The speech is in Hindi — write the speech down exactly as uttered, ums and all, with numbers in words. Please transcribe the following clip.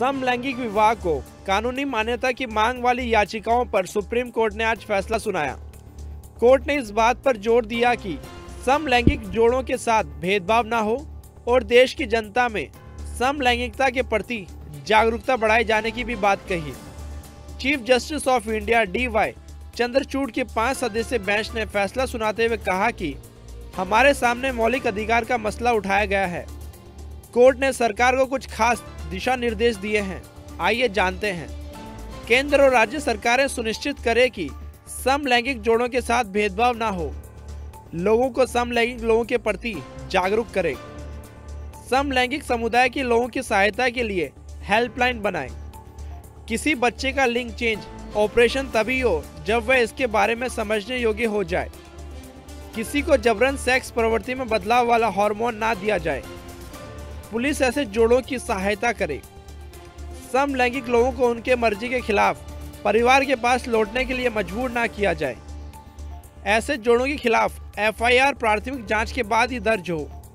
समलैंगिक विवाह को कानूनी मान्यता की मांग वाली याचिकाओं पर सुप्रीम कोर्ट ने आज फैसला सुनाया। कोर्ट ने इस बात पर जोर दिया कि समलैंगिक जोड़ों के साथ भेदभाव ना हो और देश की जनता में समलैंगिकता के प्रति जागरूकता बढ़ाए जाने की भी बात कही। Chief justice of India D Y Chandrachud के पांच सदस्यीय बेंच ने फैसला सुनाते हुए कहा कि हमारे सामने मौलिक अधिकार का मसला उठाया गया है। कोर्ट ने सरकार को कुछ खास दिशा निर्देश दिए हैं, आइए जानते हैं। केंद्र और राज्य सरकारें सुनिश्चित करें कि समलैंगिक जोड़ों के साथ भेदभाव ना हो, लोगों को समलैंगिक लोगों के प्रति जागरूक करें, समलैंगिक समुदाय के लोगों की सहायता के लिए हेल्पलाइन बनाएं, किसी बच्चे का लिंग चेंज ऑपरेशन तभी हो जब वह इसके बारे में समझने योग्य हो जाए, किसी को जबरन सेक्स प्रवृत्ति में बदलाव वाला हार्मोन ना दिया जाए, पुलिस ऐसे जोड़ों की सहायता करे, समलैंगिक लोगों को उनके मर्जी के खिलाफ परिवार के पास लौटने के लिए मजबूर ना किया जाए, ऐसे जोड़ों के खिलाफ एफ आई आर प्राथमिक जांच के बाद ही दर्ज हो।